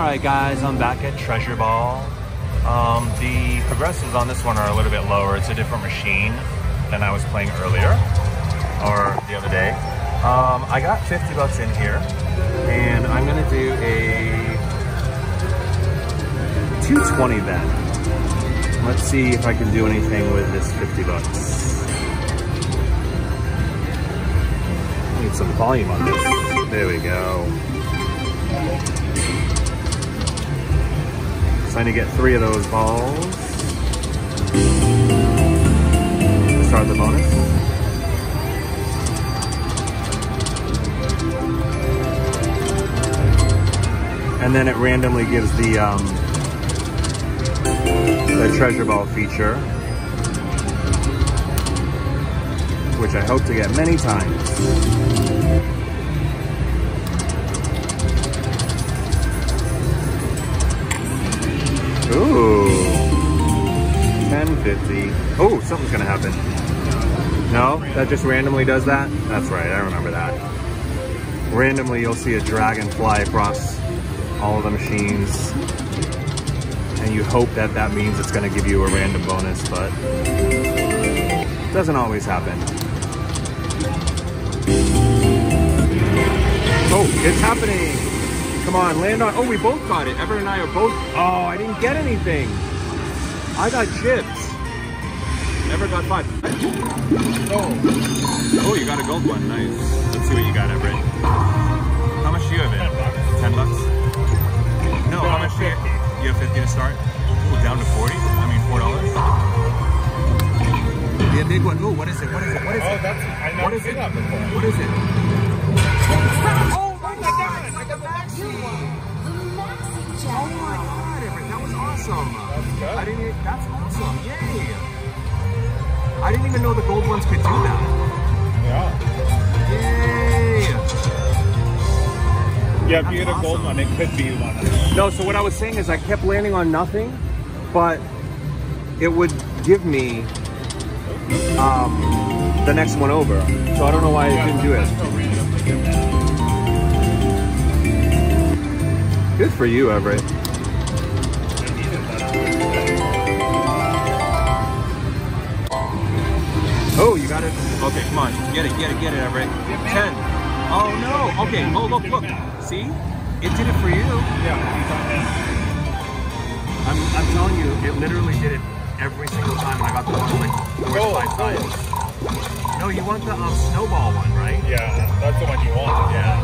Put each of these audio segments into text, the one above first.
Alright guys, I'm back at Treasure Ball. The progressives on this one are a little bit lower. It's a different machine than I was playing earlier, or the other day. I got 50 bucks in here, and I'm going to do a 220 bet. Let's see if I can do anything with this 50 bucks. I need some volume on this. There we go. So I need to get 3 of those balls. Start the bonus. And then it randomly gives the treasure ball feature, which I hope to get many times. Ooh, 10.50. Oh, something's gonna happen. No, that just randomly does that? That's right, I remember that. Randomly, you'll see a dragon fly across all of the machines, and you hope that that means it's gonna give you a random bonus, but it doesn't always happen. Oh, it's happening! Come on, land on. Oh, we both got it. Everett and I are both. Oh, I didn't get anything. I got chips. Everett got 5. Oh. Oh, you got a gold one. Nice. Let's see what you got, Everett. How much do you have in? 10 bucks? No, how much do you have? You have 50 to start? Oh, down to 40? I mean, $4? Yeah, big one. Ooh, what is it? What is it? What is it? Oh, that's. I know. What is it? What is it? Oh! Oh my god, Everett, that was awesome. That's awesome, yay! I didn't even know the gold ones could do that. Yeah. Yay! Yeah, if you get a gold one, it could be one of them. No, so what I was saying is I kept landing on nothing, but it would give me the next one over. So I don't know why I didn't do it. Good for you, Everett. Oh, you got it. Okay, come on. Get it, Everett. 10. Oh, no. Okay, oh, look. See? It did it for you. Yeah. I'm telling you, it literally did it every single time when I got the one like 4 or 5 times. No, you want the snowball one, right? Yeah, that's the one you want. Yeah.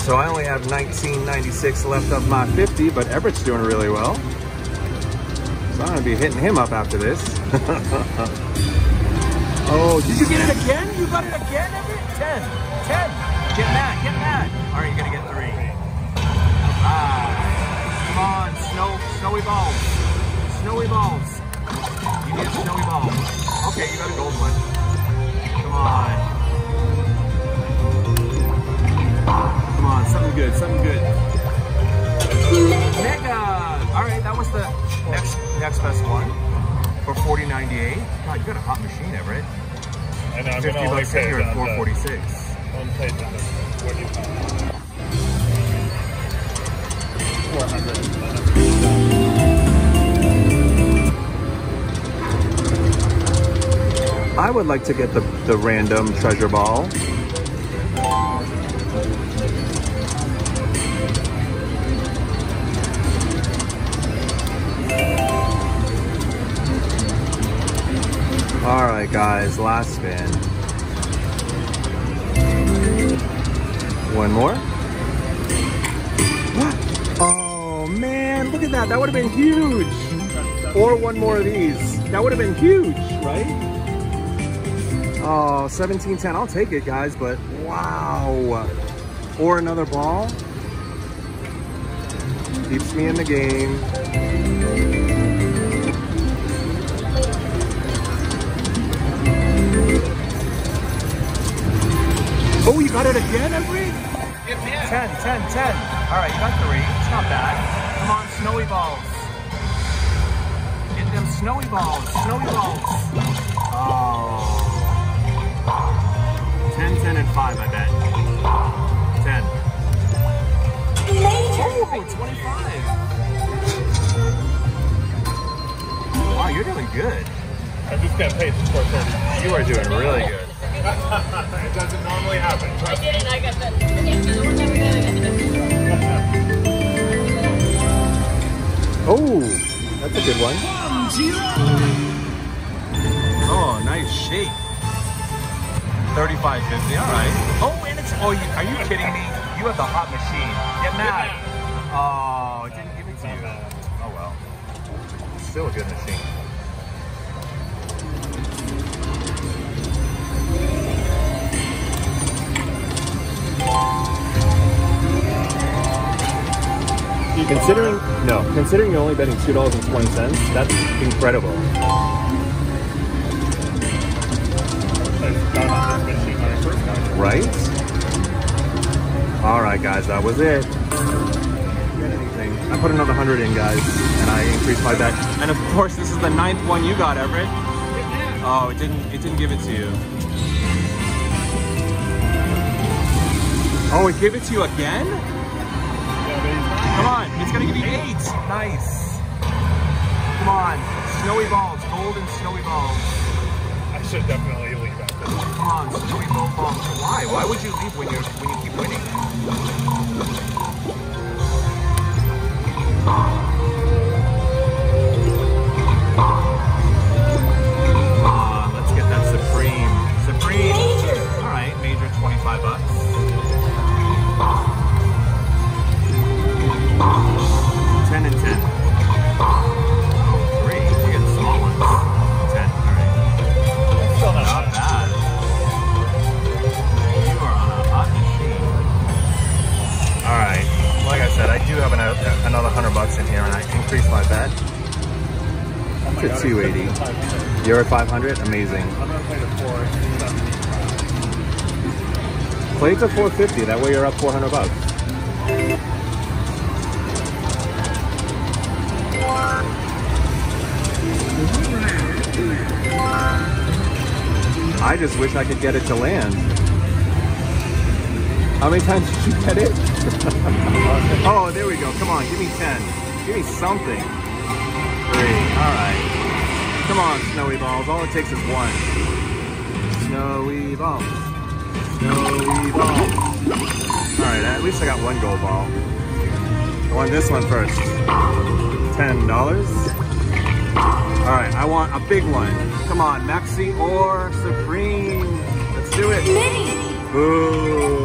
So I only have $19.96 left of my 50, but Everett's doing really well. So I'm gonna be hitting him up after this. Oh, did you get it again? You got it again, Everett? 10. Get mad. All right, you're gonna get 3. Come on, snowy balls. You need a snowy ball. Okay, you got a gold one. Come on. Something good. Mega! Alright, that was the next best one for $40.98. God, you got a hot machine, Everett. And I'm going to only pay here at $4.46. $400. I would like to get the random treasure ball. Alright guys, last spin. One more. Oh man, look at that. That would have been huge. Or one more of these. That would have been huge, right? Oh, 17.10. I'll take it guys, but wow. Or another ball. Keeps me in the game. Oh, you got it again, Emery? 10, 10, 10. All right, you got 3. It's not bad. Come on, snowy balls. Get them snowy balls. Snowy balls. Oh. 10, 10, and 5, I bet. 10. Oh, 25. Wow, you're doing good. I just got paid for 4:30. You are doing really good. It doesn't normally happen. I did it. I got that. Oh, that's a good one. Oh, nice shape. 35.50. All right. Oh, and it's. Oh, are you kidding me? You have the hot machine. Get mad. Oh, it didn't give it to you. Oh well. It's still a good machine. Considering, no, considering you're only betting $2.20, that's incredible. Right? Alright guys, that was it. I put another 100 in, guys, and I increased my bet. And of course, this is the 9th one you got, Everett. Oh, it didn't give it to you. Oh, it gave it to you again? Come on, it's gonna give you 8. Nice. Come on, snowy balls, golden snowy balls. I should definitely leave after this. Come on, snowy ball balls. Why? Why would you leave when you keep winning? Let's get that Supreme. Supreme. Major. All right, major, 25 bucks. 10 and 10. 3, we get the small ones. 10, alright. Still not bad. You are on a hot machine. Alright, like I said, I do have another 100 bucks in here, and I increased my bet. I'm to 280. You're at 500? Amazing. I'm going to play to 450. Play to 450, that way you're up 400 bucks. I just wish I could get it to land. How many times did you get it? Oh, there we go. Come on, give me 10. Give me something. 3. All right. Come on, snowy balls. All it takes is 1. Snowy balls. Snowy balls. All right, at least I got 1 gold ball. I want this one first. $10. Alright, I want a big one. Come on, Maxi or Supreme. Let's do it. Mini. Boo.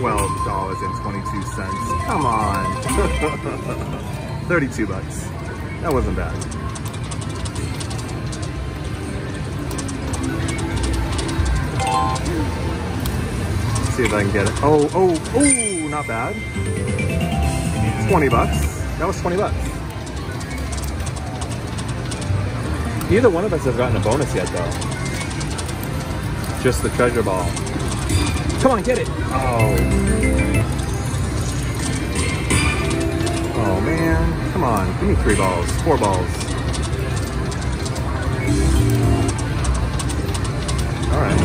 $12.22. Come on. 32 bucks. That wasn't bad. Let's see if I can get it. Oh, oh, oh, not bad. 20 bucks. That was 20 bucks. Neither one of us has gotten a bonus yet, though. Just the treasure ball. Come on, get it! Oh. Oh, man. Come on, give me 3 balls, 4 balls. All right.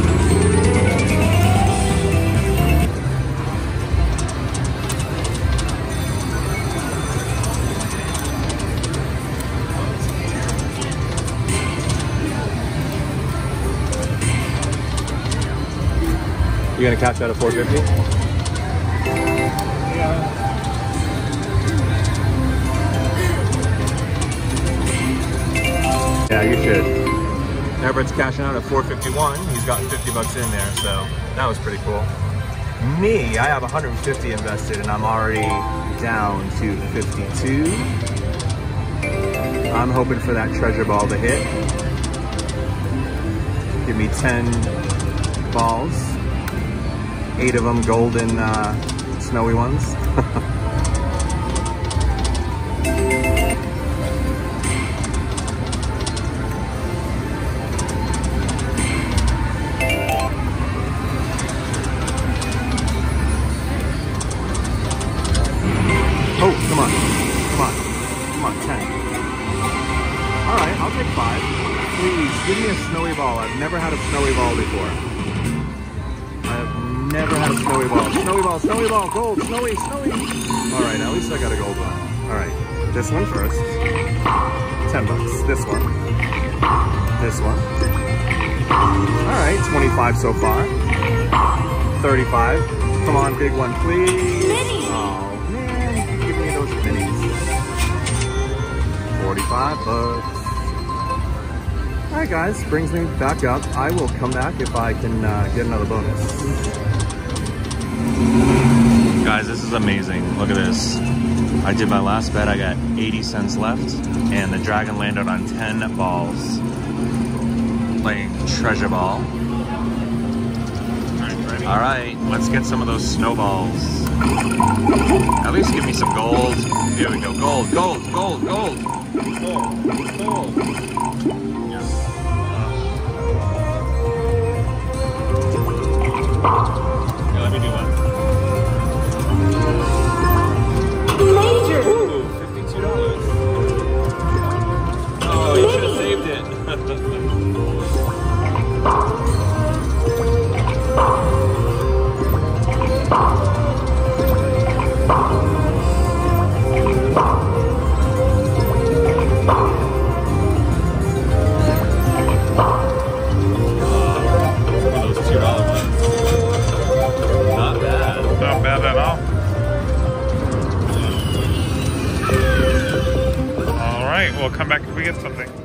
You gonna catch that at 450? Yeah. Yeah, you should. Everett's cashing out at 451. He's got 50 bucks in there, so that was pretty cool. Me, I have 150 invested, and I'm already down to 52. I'm hoping for that treasure ball to hit. Give me 10 balls. 8 of them golden, snowy ones. never had a snowy ball. Snowy ball, snowy ball, gold, snowy, snowy. All right, at least I got a gold one. All right, this one first. $10. This one. This one. All right, 25 so far. 35. Come on, big one, please. Mini. Oh man, give me those minis. 45 bucks. All right, guys, brings me back up. I will come back if I can get another bonus. Guys, this is amazing. Look at this. I did my last bet. I got 80 cents left, and the dragon landed on 10 balls. Playing Treasure Ball. All right, let's get some of those snowballs. At least give me some gold. Here we go. Gold, gold, gold, gold. Gold, gold. Yeah, let me do one. Major! Ooh, $52. Oh, you should have saved it. One of those $2 ones. Not bad at all. All right, we'll come back if we get something.